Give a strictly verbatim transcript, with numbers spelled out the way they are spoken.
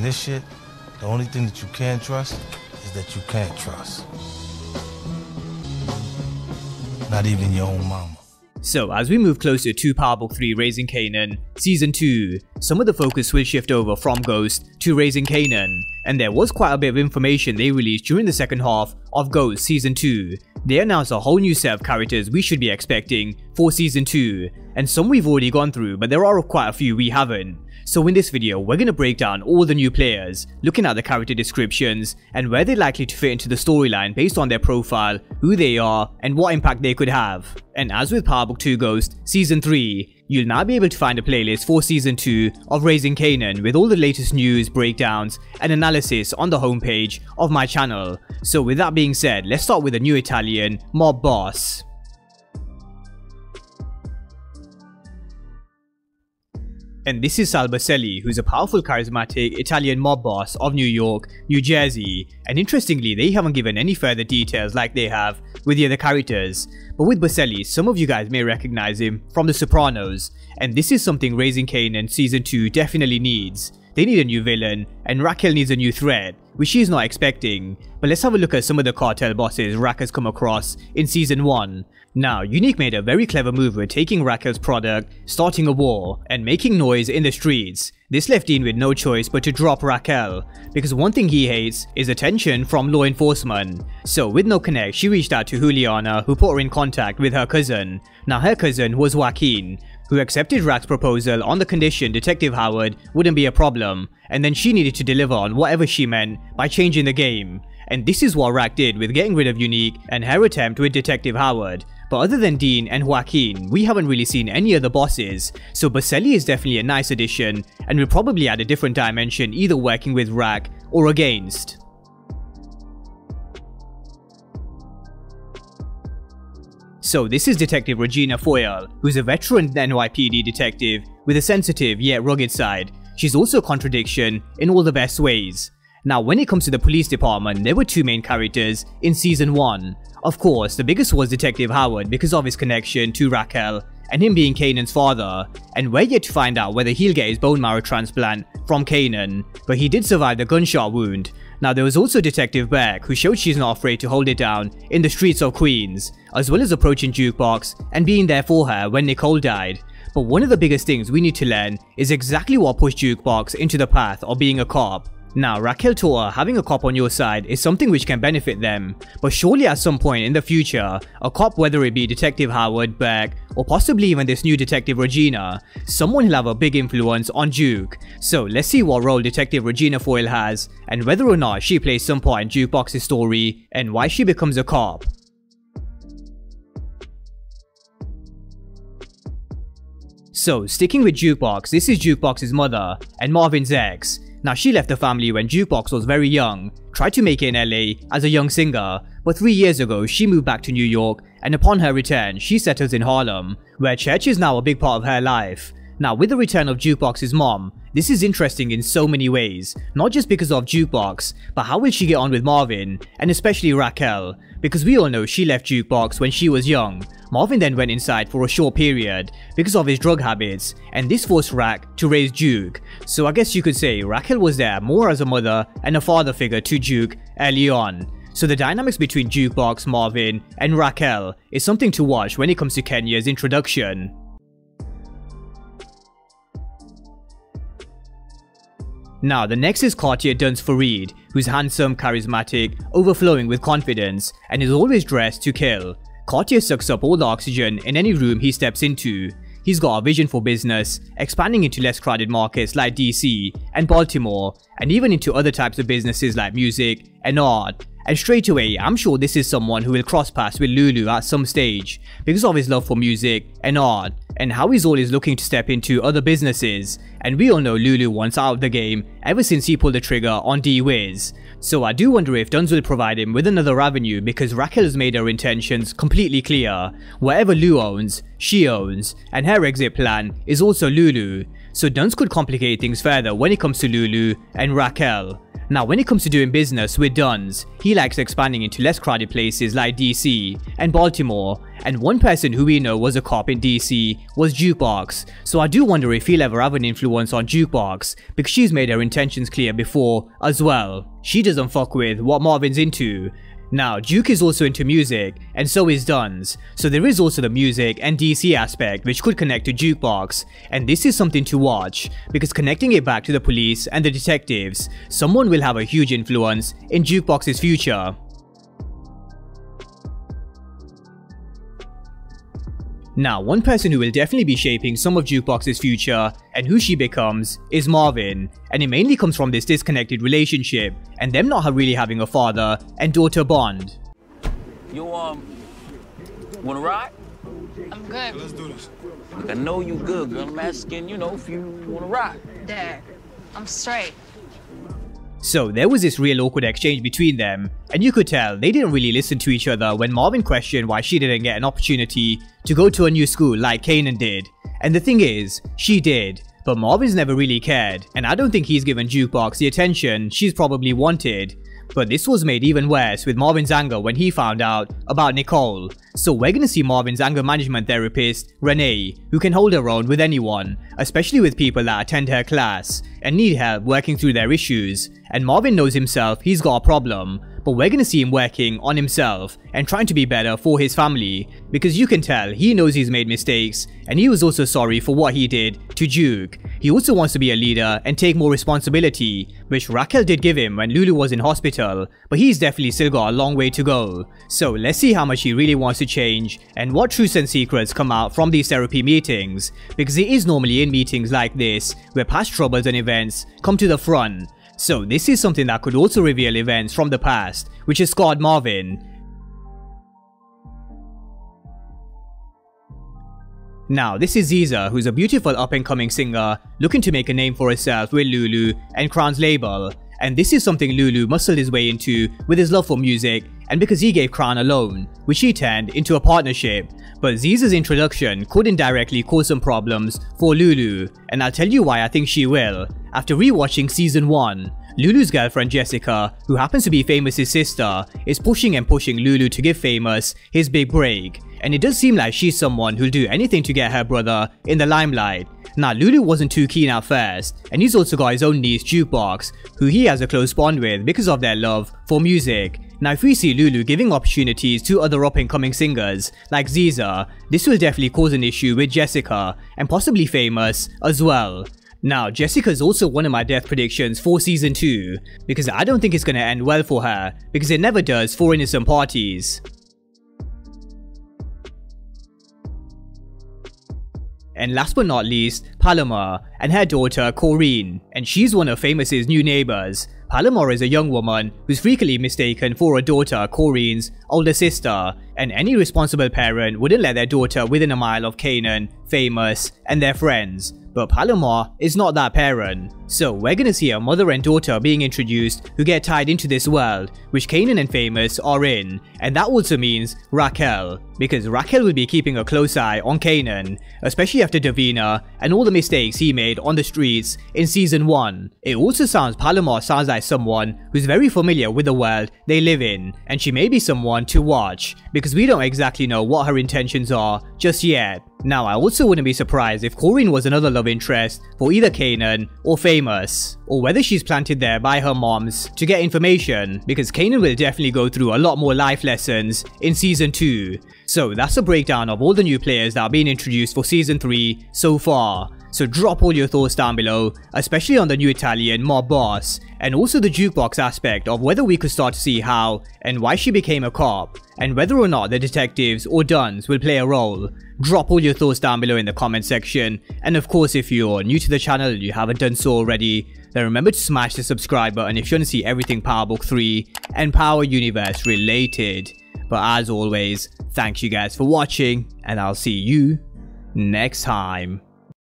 In this shit, the only thing that you can trust is that you can't trust. Not even your own mama. So, as we move closer to Power Book three Raising Kanan, Season two, some of the focus will shift over from Ghost to Raising Kanan, and there was quite a bit of information they released during the second half of Ghost Season two. They announced a whole new set of characters we should be expecting for Season two, and some we've already gone through, but there are quite a few we haven't. So in this video, we're going to break down all the new players, looking at the character descriptions, and where they're likely to fit into the storyline based on their profile, who they are, and what impact they could have. And as with Power Book two Ghost Season three, you'll now be able to find a playlist for Season two of Raising Kanan with all the latest news, breakdowns, and analysis on the homepage of my channel. So with that being said, let's start with the new Italian mob boss. And this is Sal Boselli, who's a powerful, charismatic Italian mob boss of New York, New Jersey, and interestingly they haven't given any further details like they have with the other characters. But with Boselli, some of you guys may recognize him from The Sopranos, and this is something Raising Kanan Season two definitely needs. They need a new villain, and Raquel needs a new threat, which she's not expecting. But let's have a look at some of the cartel bosses Raquel has come across in Season one. Now, Unique made a very clever move with taking Raquel's product, starting a war, and making noise in the streets. This left Dean with no choice but to drop Raquel, because one thing he hates is attention from law enforcement. So with no connect, she reached out to Juliana, who put her in contact with her cousin. Now her cousin was Joaquin, who accepted Raquel's proposal on the condition Detective Howard wouldn't be a problem, and then she needed to deliver on whatever she meant by changing the game. And this is what Raquel did with getting rid of Unique and her attempt with Detective Howard. But other than Dean and Joaquin, we haven't really seen any other bosses, so Boselli is definitely a nice addition and will probably add a different dimension either working with Raquel or against. So this is Detective Regina Foyle, who's a veteran N Y P D detective with a sensitive yet rugged side. She's also a contradiction in all the best ways. Now, when it comes to the police department, there were two main characters in Season one. Of course, the biggest was Detective Howard because of his connection to Raquel and him being Kanan's father, and we're yet to find out whether he'll get his bone marrow transplant from Kanan, but he did survive the gunshot wound. Now, there was also Detective Beck, who showed she's not afraid to hold it down in the streets of Queens, as well as approaching Jukebox and being there for her when Nicole died. But one of the biggest things we need to learn is exactly what pushed Jukebox into the path of being a cop. Now, Raquel told her having a cop on your side is something which can benefit them, but surely at some point in the future, a cop, whether it be Detective Howard, Beck, or possibly even this new Detective Regina, someone will have a big influence on Juke. So let's see what role Detective Regina Foyle has, and whether or not she plays some part in Jukebox's story, and why she becomes a cop. So, sticking with Jukebox, this is Jukebox's mother, and Marvin's ex. Now, she left the family when Jukebox was very young, tried to make it in L A as a young singer, but three years ago she moved back to New York, and upon her return she settles in Harlem, where church is now a big part of her life. Now, with the return of Jukebox's mom, this is interesting in so many ways, not just because of Jukebox, but how will she get on with Marvin, and especially Raquel, because we all know she left Jukebox when she was young. Marvin then went inside for a short period because of his drug habits, and this forced Raquel to raise Juke. So I guess you could say Raquel was there more as a mother and a father figure to Juke early on. So the dynamics between Jukebox, Marvin, and Raquel is something to watch when it comes to Kenya's introduction. Now, the next is Cartier Fareed, who's handsome, charismatic, overflowing with confidence, and is always dressed to kill. Cartier sucks up all the oxygen in any room he steps into. He's got a vision for business, expanding into less crowded markets like D C and Baltimore, and even into other types of businesses like music and art. And straight away, I'm sure this is someone who will cross paths with Lulu at some stage, because of his love for music and art, and how he's always looking to step into other businesses. And we all know Lulu wants out of the game ever since he pulled the trigger on D-Wiz. So I do wonder if Duns will provide him with another avenue, because Raquel has made her intentions completely clear. Whatever Lou owns, she owns, and her exit plan is also Lulu. So Duns could complicate things further when it comes to Lulu and Raquel. Now when it comes to doing business with Duns, he likes expanding into less crowded places like D C and Baltimore, and one person who we know was a cop in D C was Jukebox, so I do wonder if he'll ever have an influence on Jukebox, because she's made her intentions clear before as well. She doesn't fuck with what Marvin's into. Now, Duke is also into music, and so is Duns, so there is also the music and D C aspect which could connect to Jukebox, and this is something to watch, because connecting it back to the police and the detectives, someone will have a huge influence in Jukebox's future. Now, one person who will definitely be shaping some of Jukebox's future and who she becomes is Marvin, and it mainly comes from this disconnected relationship and them not really having a father and daughter bond. You um, wanna ride? I'm good. Let's do this. Look, I know you good, girl. I'm asking, you know, if you wanna ride. Dad, I'm straight. So there was this real awkward exchange between them, and you could tell they didn't really listen to each other when Marvin questioned why she didn't get an opportunity to go to a new school like Kanan did. And the thing is, she did, but Marvin's never really cared, and I don't think he's given Jukebox the attention she's probably wanted. But this was made even worse with Marvin's anger when he found out about Nicole. So we're gonna see Marvin's anger management therapist, Renee, who can hold her own with anyone, especially with people that attend her class and need help working through their issues. And Marvin knows himself he's got a problem, but we're gonna see him working on himself and trying to be better for his family, because you can tell he knows he's made mistakes and he was also sorry for what he did to Duke. He also wants to be a leader and take more responsibility, which Raquel did give him when Lulu was in hospital, but he's definitely still got a long way to go. So let's see how much he really wants to change and what truths and secrets come out from these therapy meetings, because it is normally in meetings like this where past troubles and events come to the front. So this is something that could also reveal events from the past, which has scarred Marvin. Now this is Zisa, who's a beautiful up-and-coming singer looking to make a name for herself with Lulu and Crown's label, and this is something Lulu muscled his way into with his love for music and because he gave Crown a loan, which he turned into a partnership. But Zisa's introduction could indirectly cause some problems for Lulu, and I'll tell you why I think she will. After rewatching season one, Lulu's girlfriend Jessica, who happens to be Famous's sister, is pushing and pushing Lulu to give Famous his big break, and it does seem like she's someone who'll do anything to get her brother in the limelight. Now Lulu wasn't too keen at first, and he's also got his own niece Jukebox, who he has a close bond with because of their love for music. Now if we see Lulu giving opportunities to other up and coming singers like Zisa, this will definitely cause an issue with Jessica and possibly Famous as well. Now Jessica's also one of my death predictions for season two, because I don't think it's going to end well for her, because it never does for innocent parties. And last but not least, Palomar and her daughter Corinne, and she's one of Famous's new neighbors. Palomar is a young woman who's frequently mistaken for her daughter Corinne's older sister, and any responsible parent wouldn't let their daughter within a mile of Kanan, Famous, and their friends. But Palomar is not that parent. So we're gonna see a mother and daughter being introduced who get tied into this world, which Kanan and Famous are in, and that also means Raquel, because Raquel will be keeping a close eye on Kanan, especially after Davina and all the mistakes he made on the streets in season one. It also sounds Palomar sounds like someone who's very familiar with the world they live in, and she may be someone to watch, because we don't exactly know what her intentions are just yet. Now I also wouldn't be surprised if Corinne was another love interest for either Kanan or Famous, or whether she's planted there by her moms to get information, because Kanan will definitely go through a lot more life lessons in season two. So that's a breakdown of all the new players that are being introduced for season three so far. So drop all your thoughts down below, especially on the new Italian mob boss, and also the Jukebox aspect of whether we could start to see how and why she became a cop, and whether or not the detectives or Duns will play a role. Drop all your thoughts down below in the comment section, and of course if you're new to the channel and you haven't done so already, then remember to smash the subscribe button if you want to see everything Power Book three and Power Universe related. But as always, thank you guys for watching, and I'll see you next time.